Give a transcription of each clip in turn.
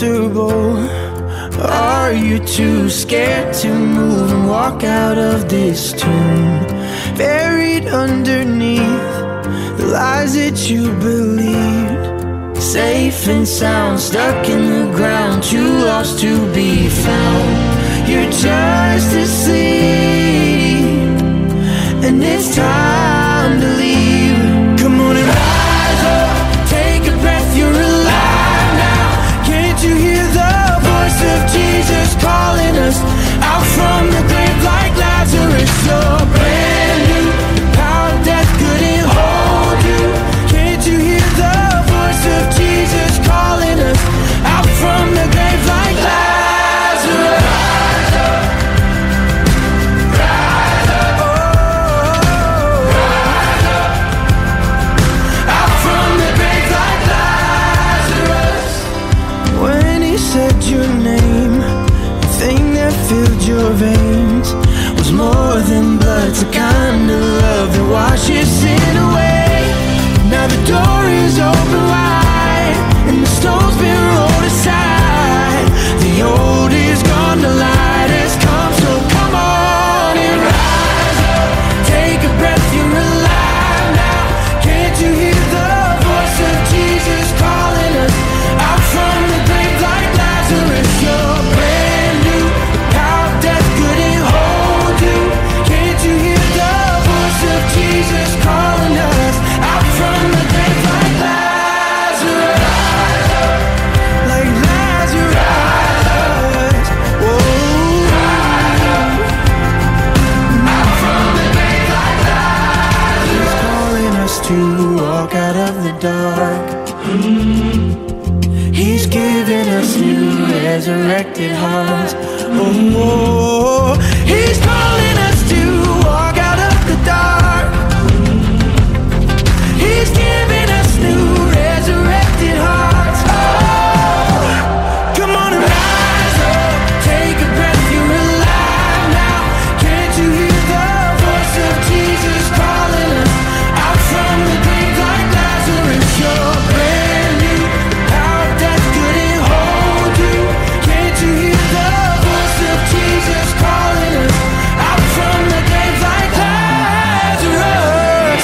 comfortable? Are you too scared to move and walk out of this tomb? Buried underneath the lies that you believed, safe and sound, stuck in the ground, too lost to be found. You're just asleep, and it's time to leave. Come on and rise up, take a breath, you're alive now. Can't you hear the voice of Jesus calling us out from the grave like Lazarus? You're brand new, power of death couldn't hold you. Can't you hear the voice of Jesus calling us out from the grave like Lazarus? Rise up, rise up, oh, rise up, out from the grave like Lazarus. When he said your name, the thing that filled your veins was more than blood, the kind of love that washes sin away. Now the door is open wide, and the stone's been rolled aside. The old is gone, the light has come, so come on and rise up. Take a breath, you're alive now. Can't you hear the voice of Jesus calling us out from the grave like Lazarus? You're brand new, the power of death couldn't hold you. Can't you hear the voice of Jesus calling us out from the grave like Lazarus? Rise up, like Lazarus. Whoa. Rise up, out from the grave like Lazarus. He's calling us to walk out of the dark. He's giving us new resurrected hearts. Oh, he's calling us to walk out of the dark. He's giving us new resurrected hearts. Oh, come on and rise up, take a breath, you're alive now. Can't you hear the voice of Jesus calling us out from the grave like Lazarus? You're brand new, the power of death couldn't hold you. Can't you hear the voice of Jesus calling us out from the grave like Lazarus? Rise up,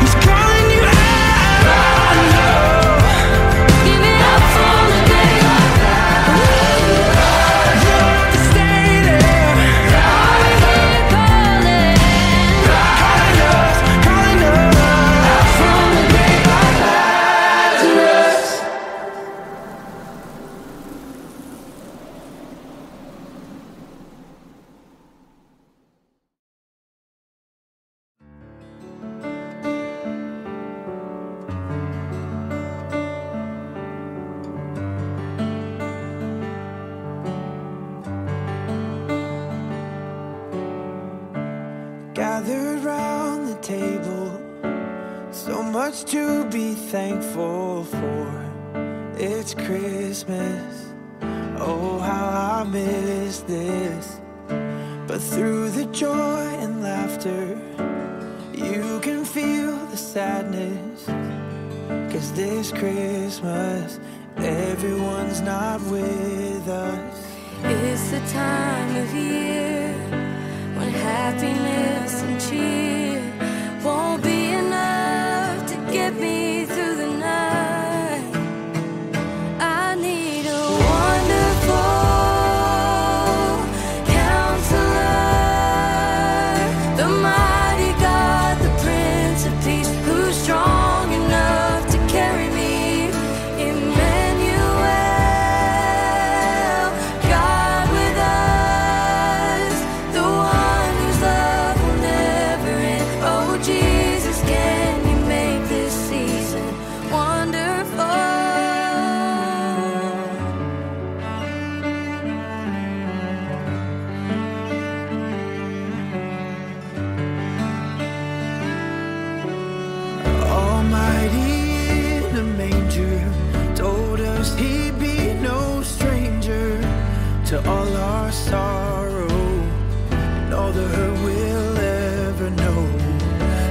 He's calling you out. Rise up, out from the grave like Lazarus. You have to stay there. Calling us, calling us out from the grave like Lazarus. Gathered round the table, so much to be thankful for. It's Christmas, oh how I miss this. But through the joy and laughter, you can feel the sadness. 'Cause this Christmas, everyone's not with us. It's the time of year when happiness and cheer won't be enough to get me through the night. I need a wonderful counselor, the mighty God, the Prince of Peace, who's strong enough to carry me. Emmanuel, God with us, the one whose love will never end. Oh Jesus, can you make this season wonderful? Almighty in a manger told us he'd be no stranger to all our sorrow and all the hurt we'll ever know.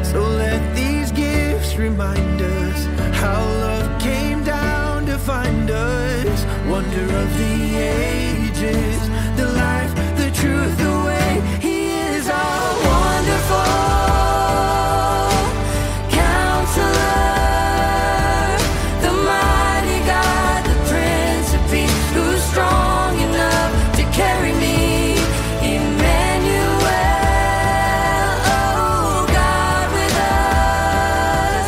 So let these gifts remind us how love came down of the ages, the life, the truth, the way. He is our wonderful Counselor, the mighty God, the Prince of Peace, who's strong enough to carry me. Emmanuel, oh God with us,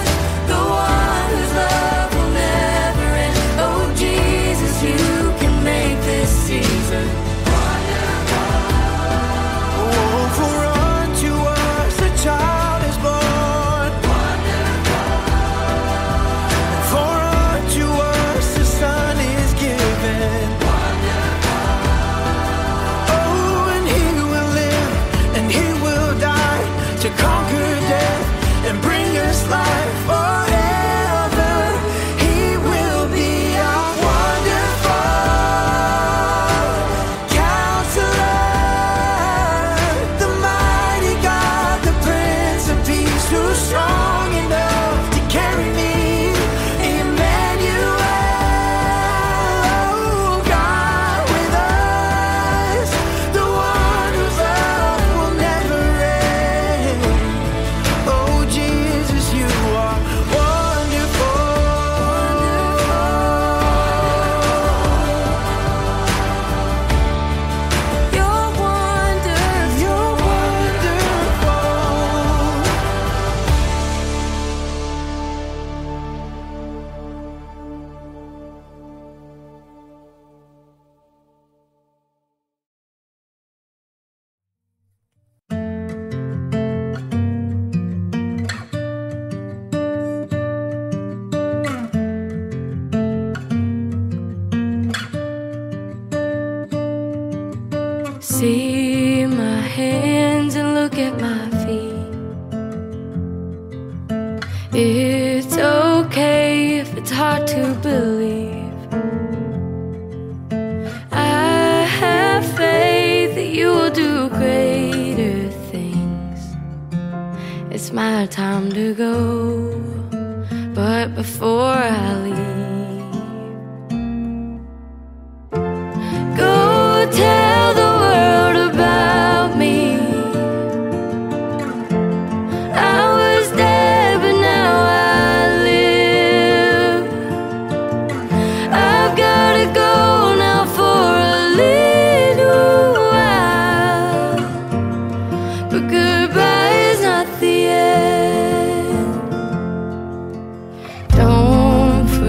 the one whose love will never end. Oh Jesus, you can make this season wonderful. Oh, for unto us a child is born, wonderful. For unto us a son is given, wonderful. Oh, and he will live and he will die to conquer death and bring us life forever. He will be our wonderful Counselor, the mighty God, the Prince of Peace, who's strong enough to carry me. Emmanuel, oh God with us, the one whose love will never end. Oh Jesus, you are wonderful. You're wonderful. You're wonderful. See my hands and look at my feet. It's okay if it's hard to believe. I have faith that you will do greater things. It's my time to go, but before I leave, go tell the world about me. I was dead, but now I live. I've gotta go now for a little while, but goodbye is not the end. Don't forget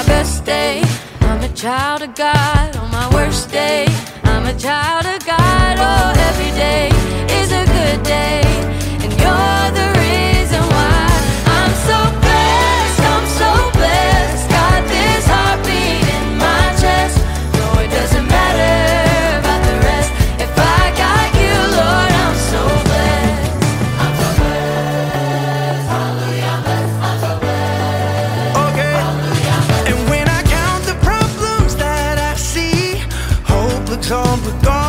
my best day, I'm a child of God. On my worst day, I'm a child of God. Oh, every day is a good day, and you're the reason why I'm so blessed, I'm so blessed. Got this heartbeat in my chest. No, it doesn't matter about the rest. If I got you, Lord, I'm so blessed. I'm so blessed, hallelujah, I'm blessed. I'm so blessed, okay. Hallelujah, I'm blessed. And when I count the problems that I see, hope looks on but gone.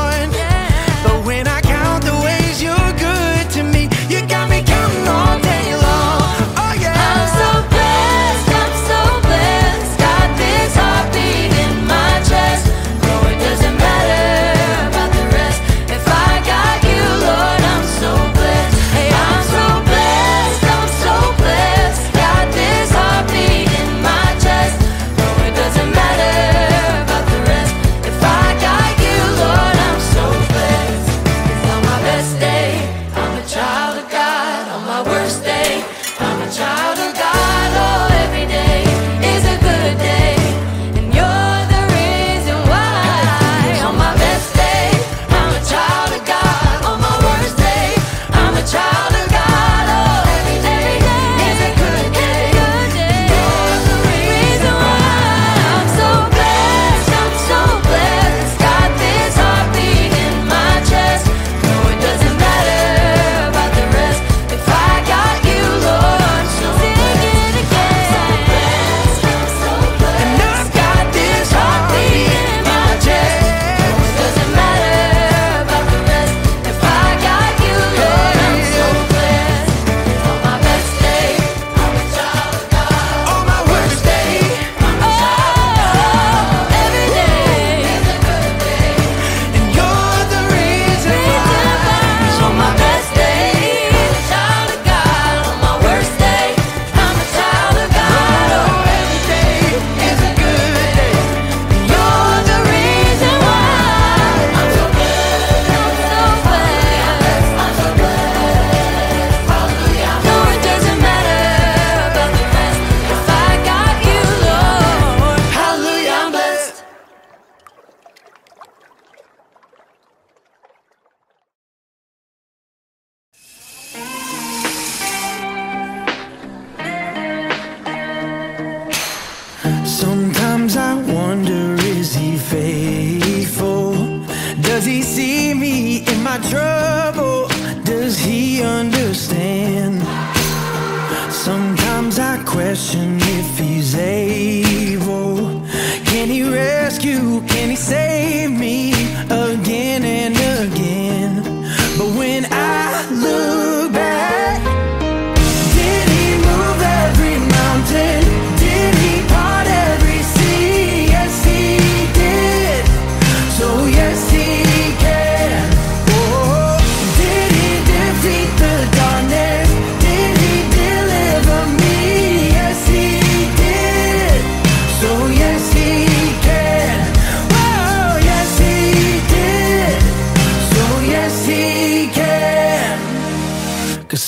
Sometimes I wonder, is he faithful? Does he see me in my trouble? Does he understand? Sometimes I question if he's able. Can he rescue? Can he save me again and again? But when I look back, did he move every mountain?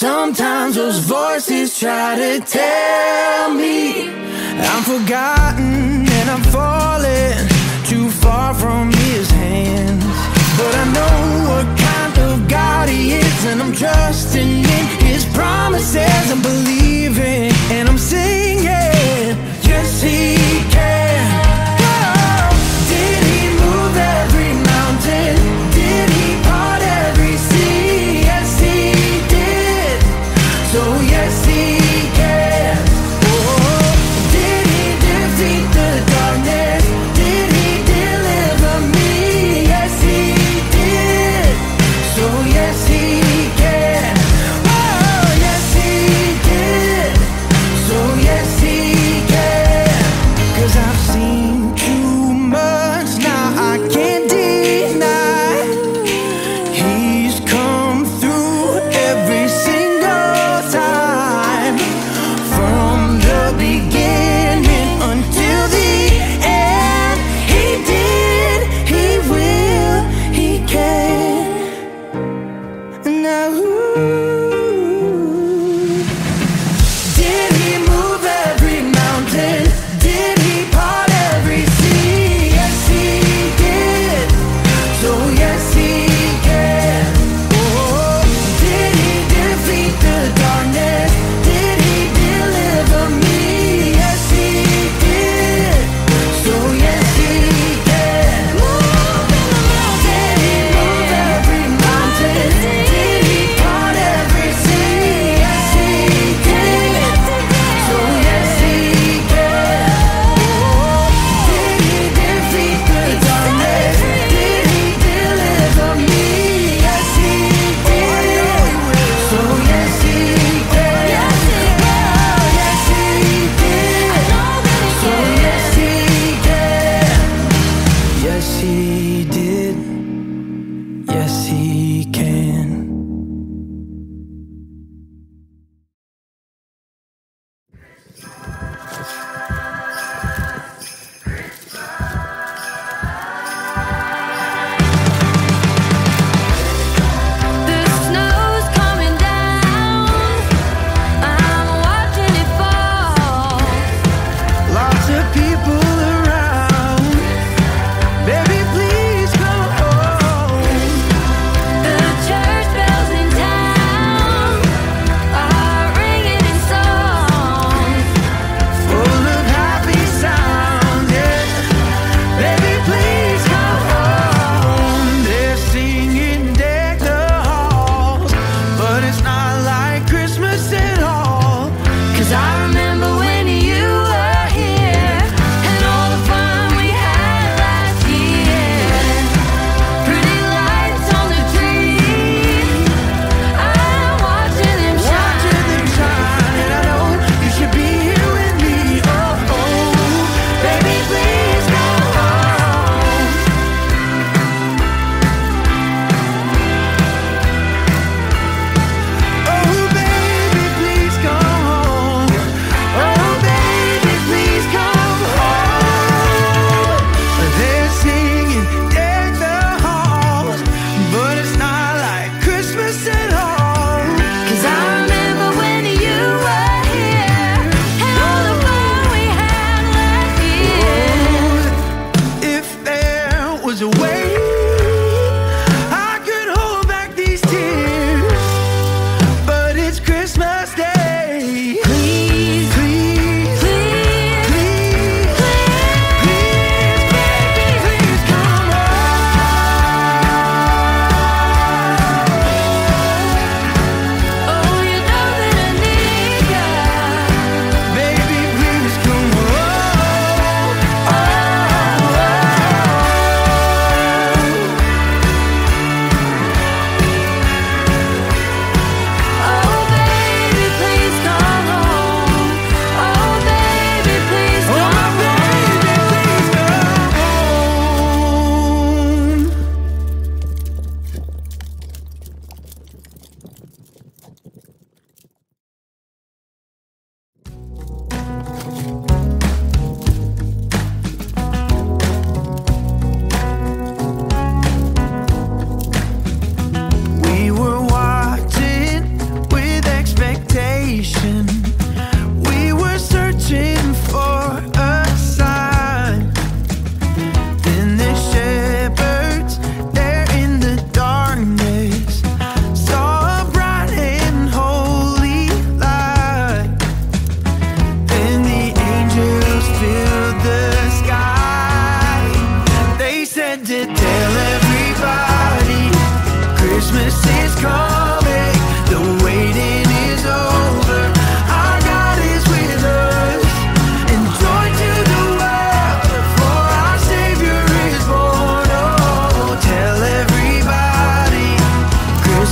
Sometimes those voices try to tell me I'm forgotten and I'm falling too far from his hands. But I know what kind of God he is, and I'm trusting in his promises. I'm believing and I'm singing, yes he can. Oh, did he move every mountain? Did he part every sea? Yes he can. So yes, he can. Oh, did he defeat the darkness? Did he deliver me? Yes, he did. So yes, he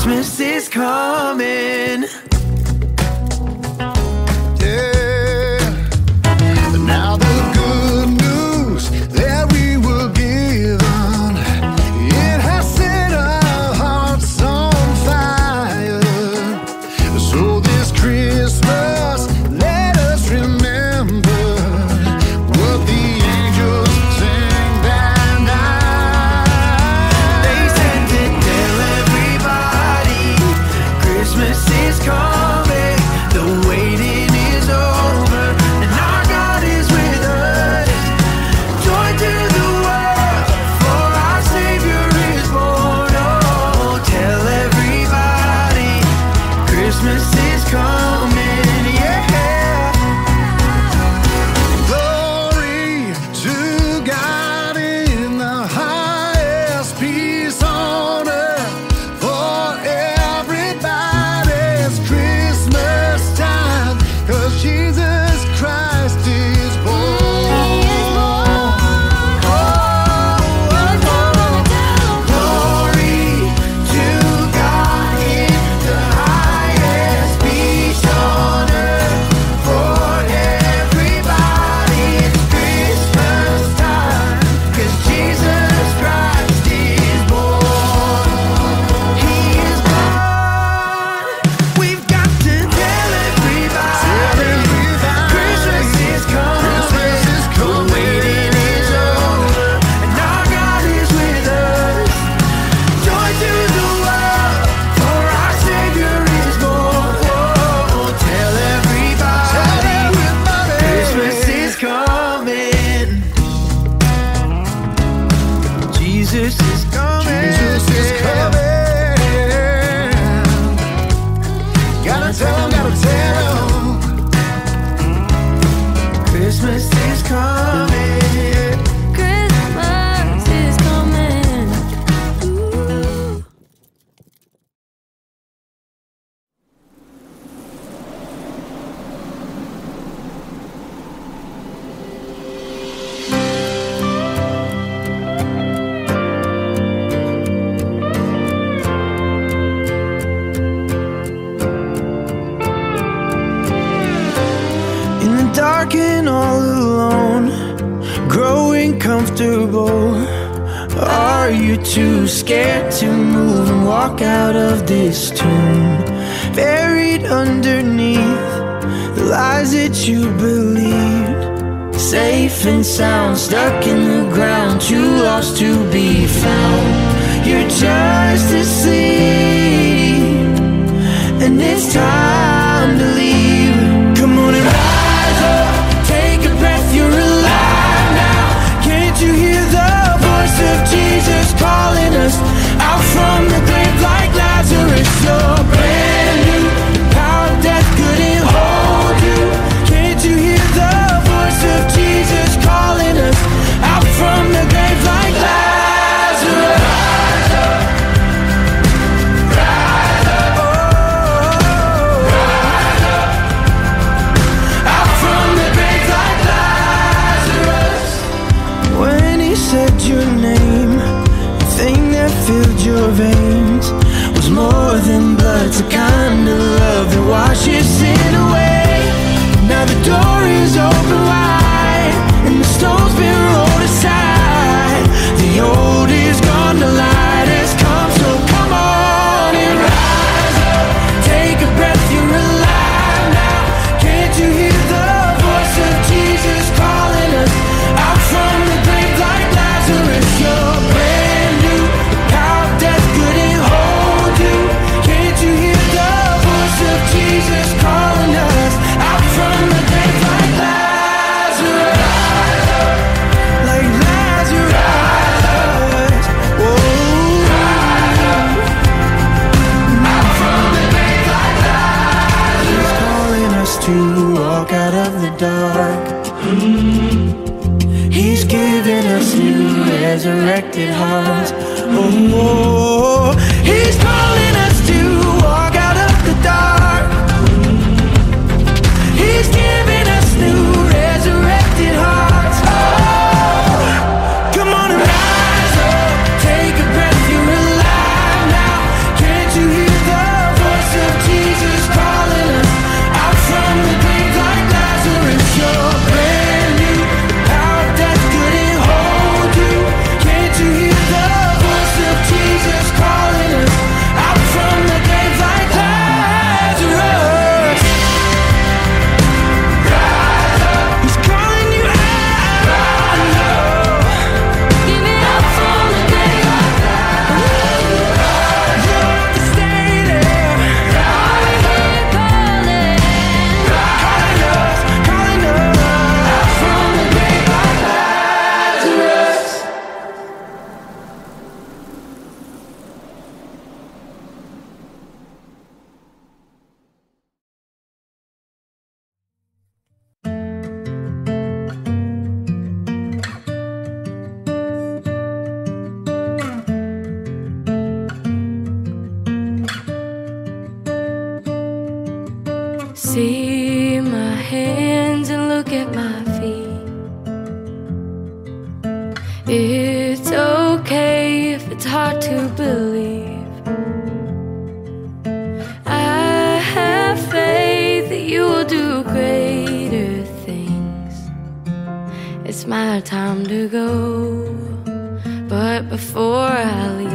Christmas is coming. Are you too scared to move and walk out of this tomb? Buried underneath the lies that you believed, safe and sound, stuck in the ground, too lost to be found. You're just asleep, and it's time to leave. Come on and rise up, take a breath, you're alive now. Can't you hear the of Jesus calling us out from the grave like Lazarus? You're brand new, power of death couldn't hold you. Can't you hear the voice of Jesus calling us out from the grave like Lazarus? Rise up, rise up, oh, rise up, out from the grave like Lazarus. When he said your name, filled your veins, was more than blood. It's a kind of love that washes sin away. Now the door is open wide, and the stone's been rolled aside. The old is gone, the light has come. So come on and rise up, take a breath, you're alive now. Can't you hear the voice of Jesus calling us out from the grave like Lazarus? You're brand new, Jesus calling us out from the grave like Lazarus, rise up, like Lazarus, rise up, oh, rise up, out from the grave like Lazarus. He's calling us to walk out of the dark. He's giving us new resurrected hearts. Oh, he's calling us to walk out of the dark. He's giving us new resurrected hearts. Oh, come on and rise up, take a breath, you're alive now. Can't you hear? See my hands and look at my feet. It's okay if it's hard to believe. I have faith that you will do greater things. It's my time to go, but before I leave,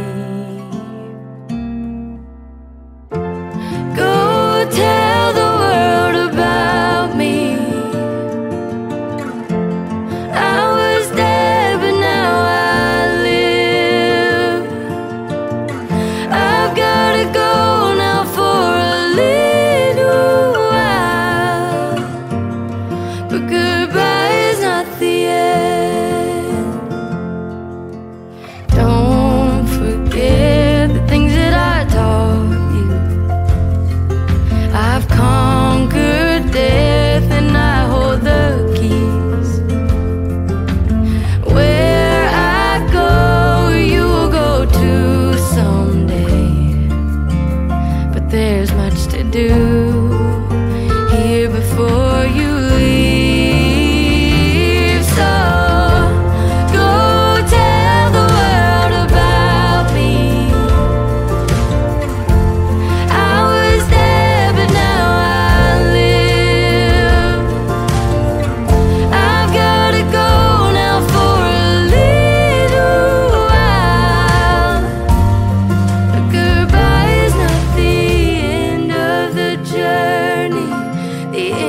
there's much to do here before you leave. So go tell the world about me. I was there, but now I live. I've gotta go now for a little while, but goodbye. The journey, the end.